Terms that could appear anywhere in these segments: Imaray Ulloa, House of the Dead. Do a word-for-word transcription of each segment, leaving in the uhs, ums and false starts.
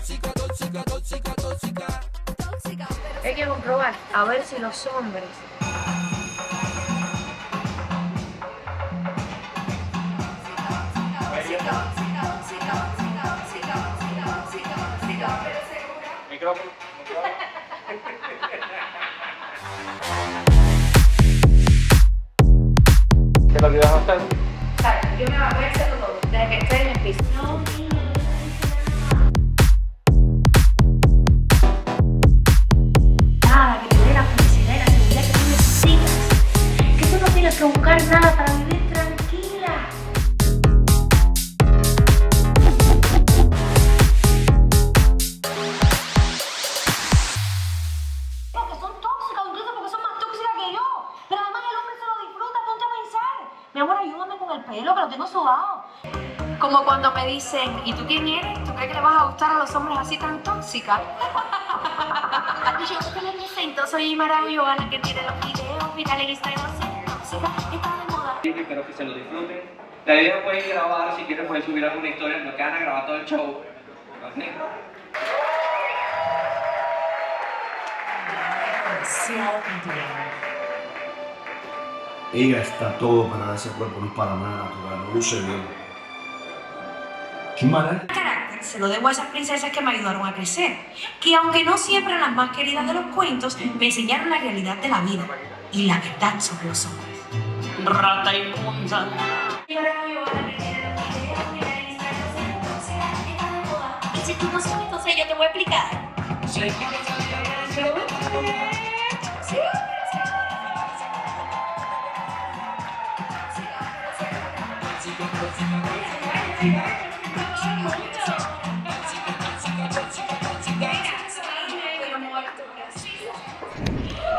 tóxica, tóxica, tóxica, tóxica. Tóxica. Hay que comprobar a ver si los hombres micrófono. ¿Qué es lo que vas a hacer? Claro, yo me voy a hacer todo, desde que esté en el piso. No. Nada, que te dé la felicidad y la seguridad que tú necesitas. Que tú no tienes que buscar nada para vivir. Mi amor, ayúdame con el pelo, que lo tengo sobado. Como cuando me dicen, ¿y tú quién eres? ¿Tú crees que le vas a gustar a los hombres así tan tóxicas? Y yo, yo les presento, soy Imaray Ulloa, la que tiene los videos virales de ser tóxica, está de moda. Sí, espero que se lo disfruten. La idea pueden grabar, si quieren pueden subir alguna historia, no quedan a grabar todo el show. ¿Sí? Sí, ella está todo para ese cuerpo, no es para nada natural, no luce bien. Chimara. Carácter se lo debo a esas princesas que me ayudaron a crecer, que aunque no siempre las más queridas de los cuentos, me enseñaron la realidad de la vida y la verdad sobre los hombres. Rata inmunda. Y si tú no sabes, entonces yo te voy a explicar. Sí. Hay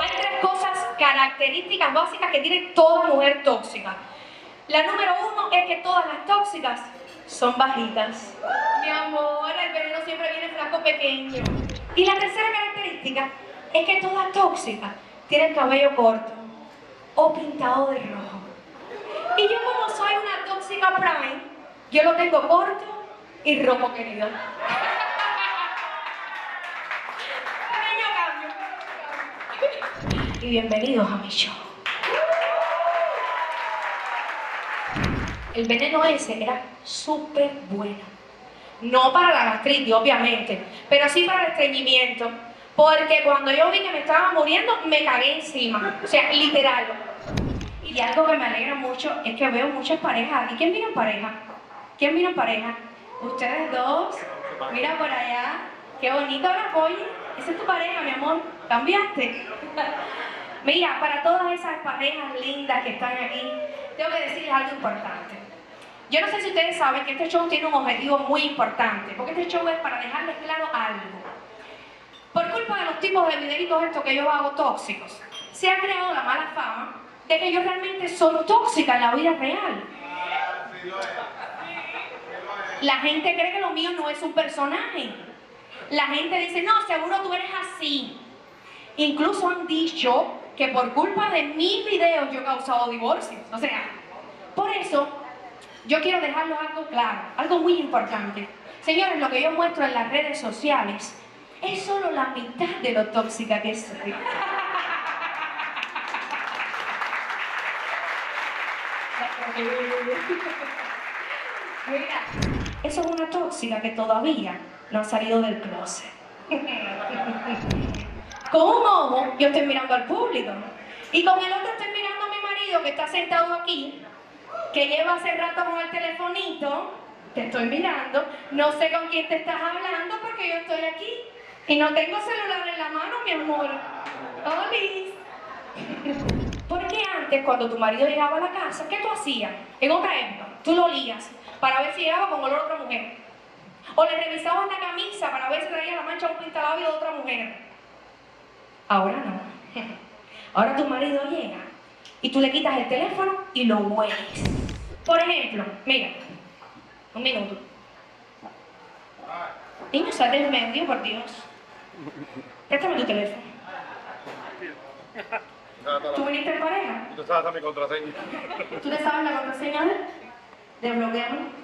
tres cosas características básicas que tiene toda mujer tóxica. La número uno es que todas las tóxicas son bajitas. Mi amor, el veneno siempre viene flaco pequeño. Y la tercera característica es que todas tóxicas tienen cabello corto o pintado de rojo. Y yo, como soy una tóxica prime, yo lo tengo corto y rojo, querido. Y bienvenidos a mi show. El veneno ese era súper bueno. No para la gastritis, obviamente, pero sí para el estreñimiento. Porque cuando yo vi que me estaba muriendo, me cagué encima. O sea, literal. Y algo que me alegra mucho es que veo muchas parejas aquí. ¿Quién vino en pareja? ¿Quién vino en pareja? Ustedes dos. Mira por allá. Qué bonito. Ahora voy. Esa es tu pareja, mi amor. ¿Cambiaste? Mira, para todas esas parejas lindas que están aquí, tengo que decirles algo importante. Yo no sé si ustedes saben que este show tiene un objetivo muy importante, porque este show es para dejarles claro algo. Por culpa de los tipos de videitos estos que yo hago tóxicos, se ha creado la mala fama de que yo realmente soy tóxica en la vida real. La gente cree que lo mío no es un personaje. La gente dice, no, seguro tú eres así. Incluso han dicho que por culpa de mis videos yo he causado divorcios. O sea, por eso yo quiero dejarles algo claro, algo muy importante. Señores, lo que yo muestro en las redes sociales es solo la mitad de lo tóxica que soy. Mira, eso es una tóxica que todavía no ha salido del closet. Con un ojo yo estoy mirando al público y con el otro estoy mirando a mi marido que está sentado aquí, que lleva hace rato con el telefonito. Te estoy mirando, no sé con quién te estás hablando porque yo estoy aquí y no tengo celular en la mano, mi amor. ¡Olis! Porque antes, cuando tu marido llegaba a la casa, ¿qué tú hacías? En otra época, tú lo olías para ver si llegaba con olor a otra mujer. O le revisabas la camisa para ver si traía la mancha o un pintalabio de otra mujer. Ahora no. Ahora tu marido llega y tú le quitas el teléfono y lo hueles. Por ejemplo, mira, un minuto. Niño, sal del medio, por Dios. Préstame tu teléfono. ¿Tú viniste en pareja? Tú sabes a mi contraseña. ¿Tú te sabes la contraseña de él? Desbloqueame.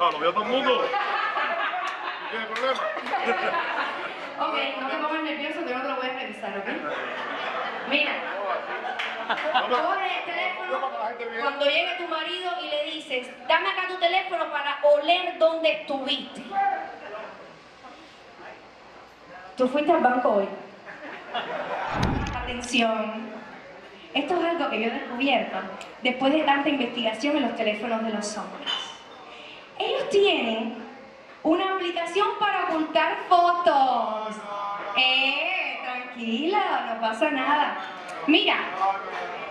No, lo veo todo el mundo. ¿No tiene problema? Ok, no te pongas nervioso, que no te lo puedes revisar, ¿ok? Mira. Coge el teléfono cuando llegue tu marido y le dices, dame acá tu teléfono para oler dónde estuviste. Tú fuiste al banco hoy. Atención. Esto es algo que yo he descubierto después de tanta investigación en los teléfonos de los hombres. Ellos tienen una aplicación para ocultar fotos. Eh, tranquila, no pasa nada. Mira,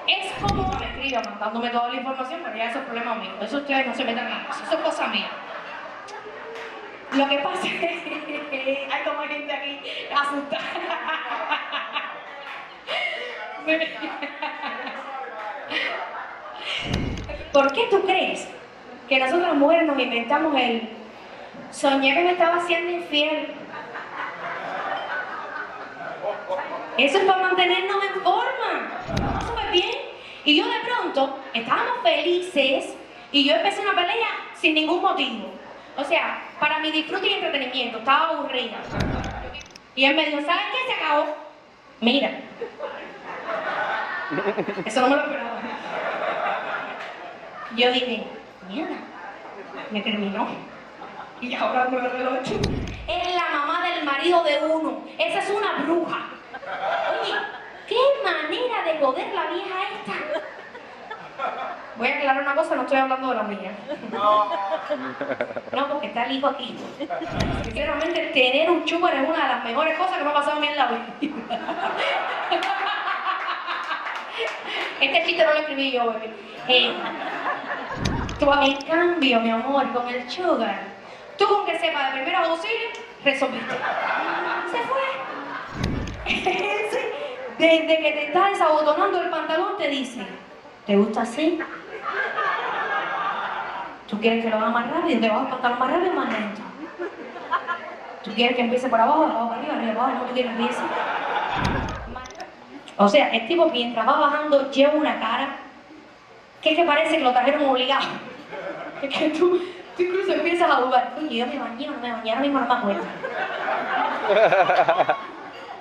es como me escriban mandándome toda la información, pero ya eso es problema mío. Eso ustedes no se metan en eso, eso es cosa mía. Lo que pasa es que hay como gente aquí asustada. ¿Por qué tú crees que nosotros las mujeres nos inventamos el soñé que me estaba haciendo infiel? Eso es para mantenernos en forma, súper bien. Y yo de pronto, estábamos felices y yo empecé una pelea sin ningún motivo. O sea, para mi disfrute y entretenimiento, estaba aburrida. Y él me dijo, ¿sabes qué? Se acabó. Mira. Eso no me lo esperaba. Yo dije, mierda, me terminó. Y ahora no me lo he hecho. Es la mamá del marido de uno. Esa es una bruja. Oye, qué manera de joder la vieja esta. Voy a aclarar una cosa, no estoy hablando de la mía. No. No, porque está el hijo aquí. Sinceramente, tener un chúper es una de las mejores cosas que me ha pasado a mí en la vida. Este chiste no lo escribí yo, bebé. Eh, tú, en cambio, mi amor, con el sugar, tú con que sepas de primeros auxilios, resolviste. Se fue. Ese, desde que te está desabotonando el pantalón, te dice, ¿te gusta así? ¿Tú quieres que lo haga más rápido? ¿Te vas a pantalón más rápido o más lento? ¿Tú quieres que empiece por abajo, abajo, arriba, arriba, abajo? ¿No tú quieres que empiece? O sea, el tipo mientras va bajando lleva una cara que es que parece que lo trajeron obligado. Es que tú, tú incluso empiezas a dudar. Oye, yo me bañé, no me bañé, ahora mismo no me acuerdo.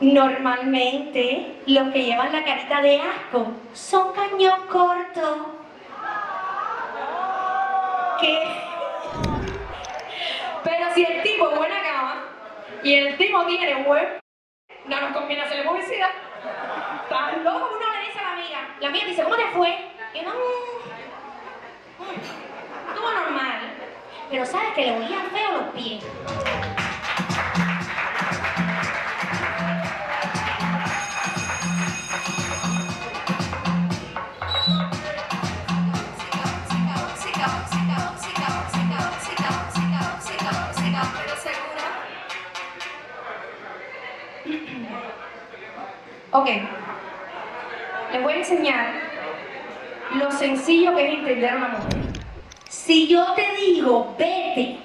Normalmente, los que llevan la carita de asco son cañón corto. ¿Qué? Pero si el tipo es buena cama y el tipo tiene web, no nos conviene hacerle publicidad. Tan loco, uno le dice a la amiga, la amiga dice, ¿cómo te fue? Y no, estuvo normal, pero sabes que le olían feo los pies. Ok, les voy a enseñar lo sencillo que es entender a una mujer. Si yo te digo, vete,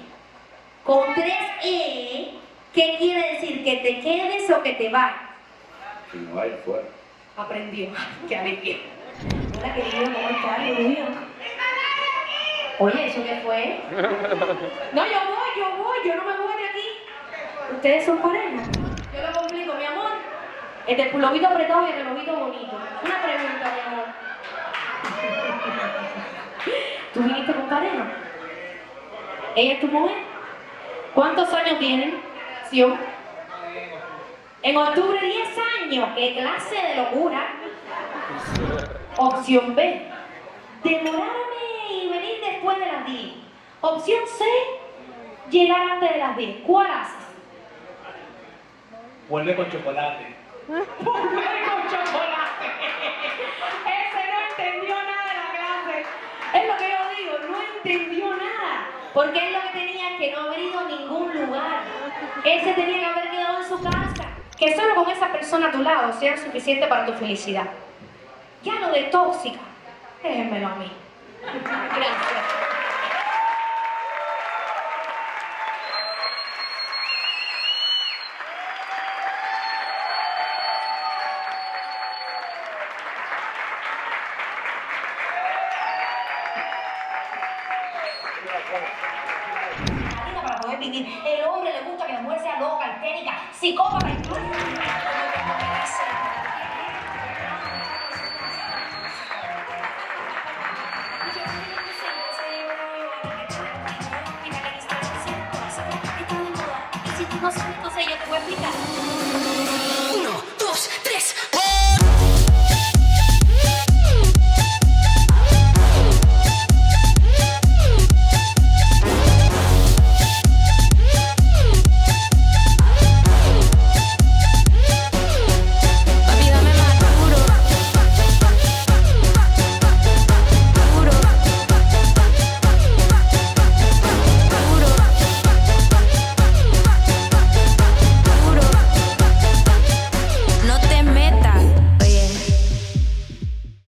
con tres E, ¿qué quiere decir? ¿Que te quedes o que te vayas? Que me vaya fuera. Aprendió, que alegría. Hola, querido, ¿cómo estás? Oye, ¿eso qué fue? No, yo voy, yo voy, yo no me voy de aquí. Ustedes son pareja. Yo lo complico, mi amor. El del pulovito apretado y el relojito bonito. Una pregunta, mi amor. ¿Tú viniste con pareja? ¿Ella es tu mujer? ¿Cuántos años tienen? ¿Sí? En octubre, diez años. ¡Qué clase de locura! Opción B. Demorarme y venir después de las diez. Opción C. Llegar antes de las diez. ¿Cuál haces? Vuelve con chocolate. ¡Volver con chocolate! Ese no entendió nada de la clase. Es lo que yo digo, no entendió nada. Porque él lo que tenía es que no haber ido a ningún lugar. Él se tenía que haber quedado en su casa. Que solo con esa persona a tu lado sea suficiente para tu felicidad. Ya lo de tóxica, déjenmelo a mí. Gracias. Gracias. vivir. El hombre le gusta que la mujer sea loca, histérica, psicópata, incluso. Si tú no sabes, entonces yo te voy a explicar.